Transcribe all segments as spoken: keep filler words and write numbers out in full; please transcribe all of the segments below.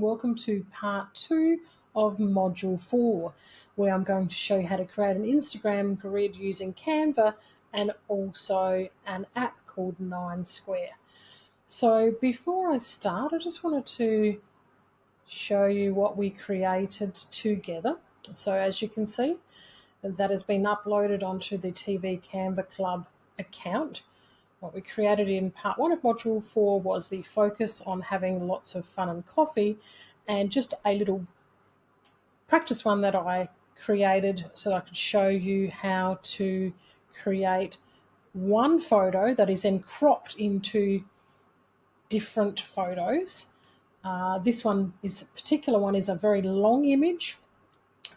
Welcome to part two of module four, where I'm going to show you how to create an Instagram grid using Canva and also an app called nine square. So before I start, I just wanted to show you what we created together. So as you can see, that has been uploaded onto the T V Canva Club account. What we created in part one of module four was the focus on having lots of fun and coffee, and just a little practice one that I created so I could show you how to create one photo that is then cropped into different photos. Uh, this one is a particular one is a very long image,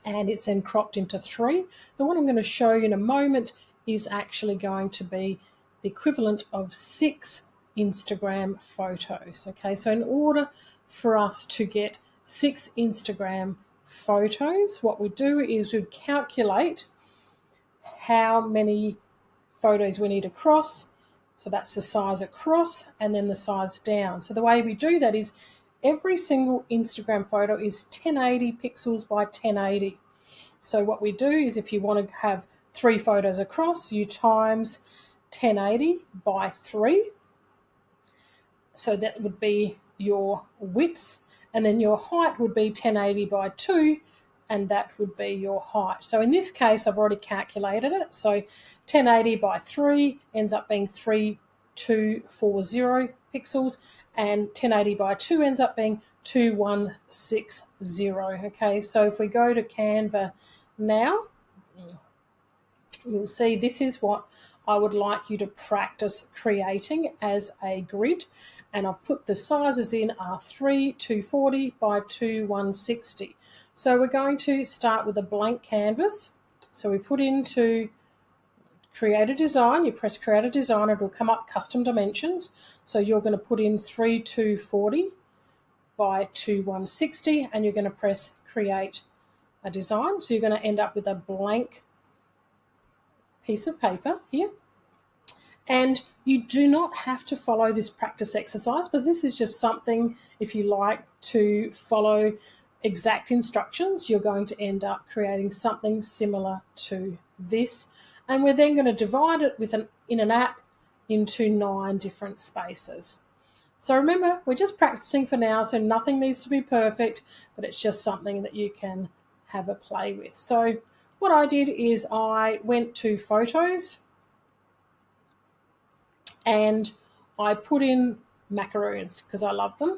and it's then cropped into three. The one I'm going to show you in a moment is actually going to be the equivalent of six Instagram photos. Okay, so in order for us to get six Instagram photos, what we do is we calculate how many photos we need across. So that's the size across and then the size down. So the way we do that is every single Instagram photo is ten eighty pixels by ten eighty. So what we do is if you want to have three photos across, you times ten eighty by three, so that would be your width, and then your height would be ten eighty by two, and that would be your height. So in this case I've already calculated it, so ten eighty by three ends up being three two four zero pixels, and ten eighty by two ends up being two one six zero. Okay, so if we go to Canva now, you'll see this is what I would like you to practice creating as a grid, and I've put the sizes in are three two forty by two one sixty. So we're going to start with a blank canvas. So we put into create a design, you press create a design, it will come up custom dimensions. So you're going to put in three two forty by two one sixty, and you're going to press create a design. So you're going to end up with a blank piece of paper here, and you do not have to follow this practice exercise, but this is just something, if you like to follow exact instructions, you're going to end up creating something similar to this, and we're then going to divide it with an in an app into nine different spaces. So remember, we're just practicing for now, so nothing needs to be perfect, but it's just something that you can have a play with. So what I did is I went to photos and I put in macaroons because I love them.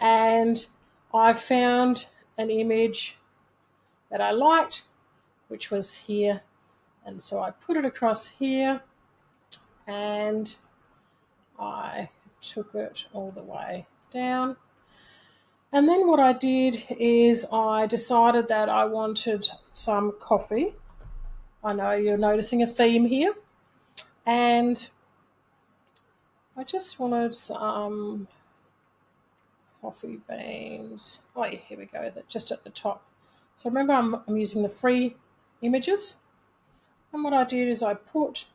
And I found an image that I liked, which was here. And so I put it across here and I took it all the way down. And then what I did is I decided that I wanted some coffee. I know you're noticing a theme here. And I just wanted some coffee beans. Oh, yeah, here we go, just at the top. So remember, I'm, I'm using the free images. And what I did is I put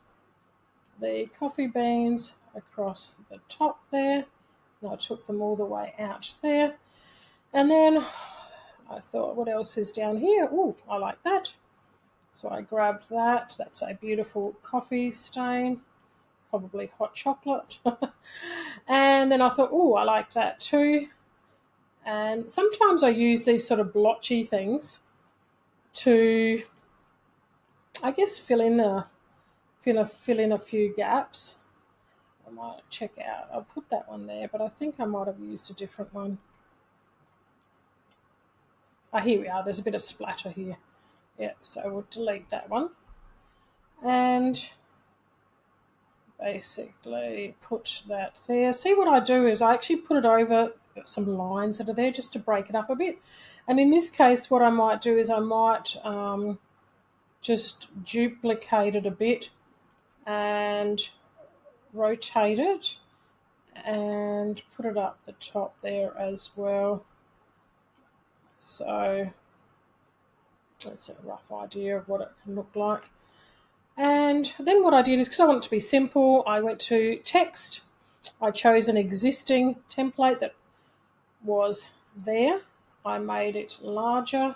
the coffee beans across the top there. And I took them all the way out there. And then I thought, what else is down here? Oh, I like that. So I grabbed that. That's a beautiful coffee stain, probably hot chocolate. And then I thought, oh, I like that too. And sometimes I use these sort of blotchy things to, I guess, fill in a, fill a, fill in a few gaps. I might check out. I'll put that one there, but I think I might have used a different one. Oh, here we are, there's a bit of splatter here. Yep, so we'll delete that one. And basically put that there. See, what I do is I actually put it over some lines that are there just to break it up a bit. And in this case, what I might do is I might um, just duplicate it a bit and rotate it and put it up the top there as well. So that's a rough idea of what it can look like. And then what I did is, because I want it to be simple, I went to text. I chose an existing template that was there. I made it larger.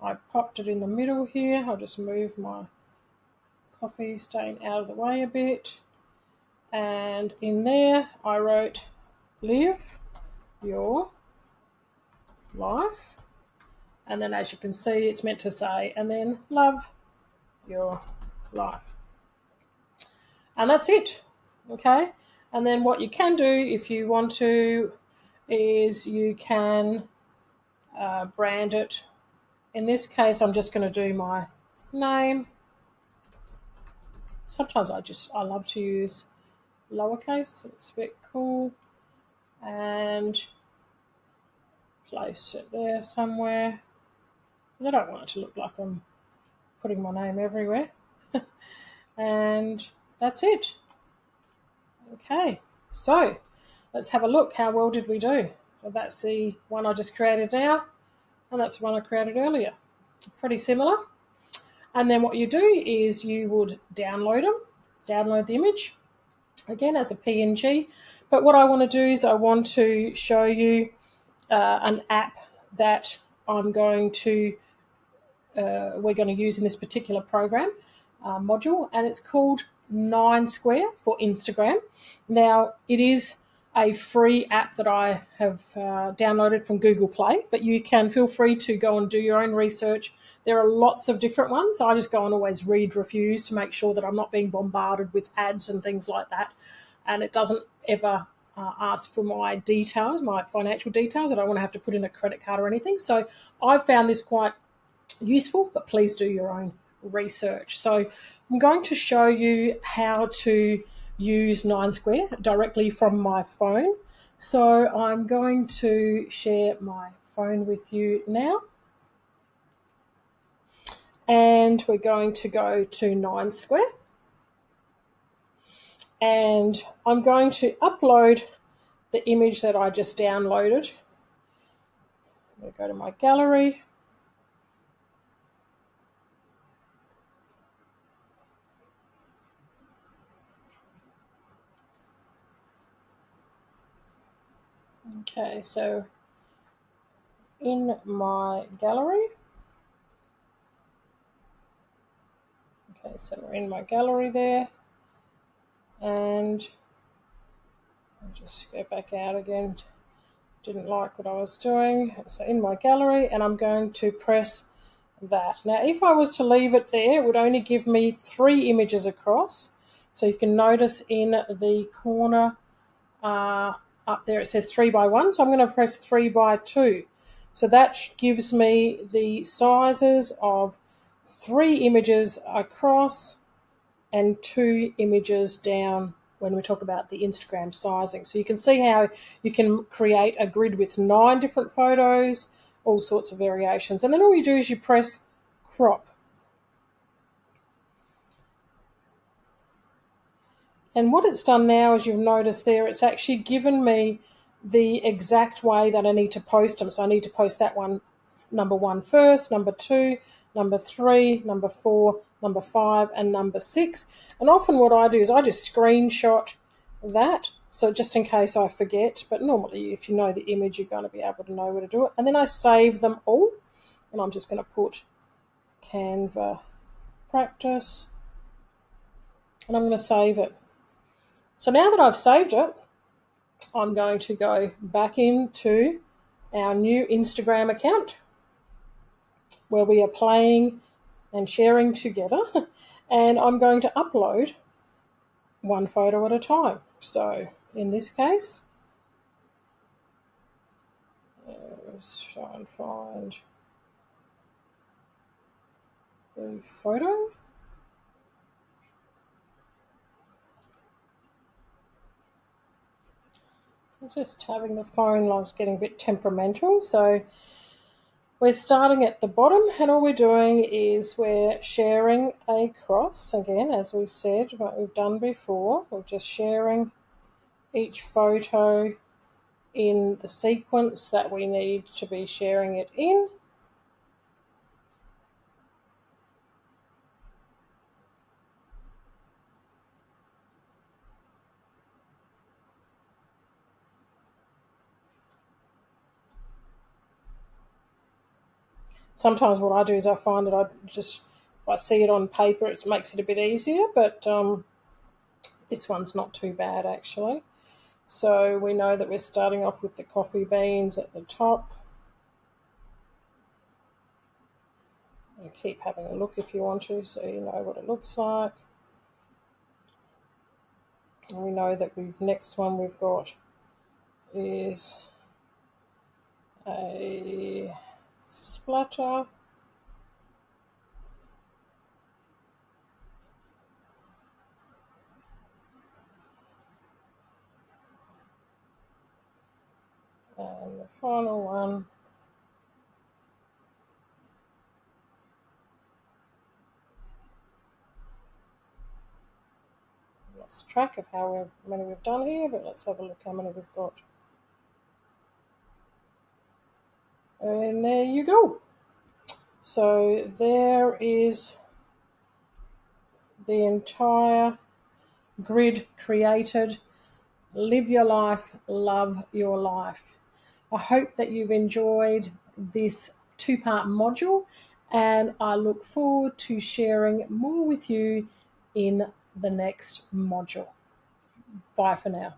I popped it in the middle here. I'll just move my coffee stain out of the way a bit. And in there, I wrote, live your life. And then as you can see, it's meant to say, and then love your life. And that's it, okay? And then what you can do if you want to is you can uh, brand it. In this case, I'm just going to do my name. Sometimes I just, I love to use lowercase. It's a bit cool. And place it there somewhere. I don't want it to look like I'm putting my name everywhere. And that's it. Okay, so let's have a look. How well did we do? Well, that's the one I just created now. And that's the one I created earlier. Pretty similar. And then what you do is you would download them, download the image, again as a P N G. But what I want to do is I want to show you uh, an app that I'm going to, uh, we're going to use in this particular program uh, module, and it's called nine square for Instagram. Now, it is a free app that I have uh, downloaded from Google Play, but you can feel free to go and do your own research. There are lots of different ones. I just go and always read reviews to make sure that I'm not being bombarded with ads and things like that. And it doesn't ever uh, ask for my details, my financial details. I don't want to have to put in a credit card or anything. So I found this quite useful, but please do your own research. So I'm going to show you how to use nine square directly from my phone. So I'm going to share my phone with you now. And we're going to go to nine square. And I'm going to upload the image that I just downloaded. I'm going to go to my gallery. Okay, so in my gallery, okay, so we're in my gallery there, and I'll just go back out again, didn't like what I was doing, so in my gallery, and I'm going to press that. Now, if I was to leave it there, it would only give me three images across, so you can notice in the corner, uh, up there it says three by one, so I'm going to press three by two. So that gives me the sizes of three images across and two images down when we talk about the Instagram sizing. So you can see how you can create a grid with nine different photos, all sorts of variations. And then all you do is you press crop. And what it's done now, as you've noticed there, it's actually given me the exact way that I need to post them. So I need to post that one, number one first, number two, number three, number four, number five, and number six. And often what I do is I just screenshot that, so just in case I forget. But normally if you know the image, you're going to be able to know where to do it. And then I save them all. And I'm just going to put Canva practice. And I'm going to save it. So now that I've saved it, I'm going to go back into our new Instagram account where we are playing and sharing together, and I'm going to upload one photo at a time. So in this case, let's try and find the photo. Just having the phone life's getting a bit temperamental, so we're starting at the bottom, and all we're doing is we're sharing across again, as we said, what we've done before. We're just sharing each photo in the sequence that we need to be sharing it in. sometimes what I do is I find that I just, if I see it on paper, it makes it a bit easier, but um, this one's not too bad actually. So we know that we're starting off with the coffee beans at the top. You keep having a look if you want to, so you know what it looks like. And we know that we've next one we've got is a splatter. And the final one lost track of how many we've done here, but let's have a look how many we've got. And there you go. So there is the entire grid created. Live your life, love your life. I hope that you've enjoyed this two-part module, and I look forward to sharing more with you in the next module. Bye for now.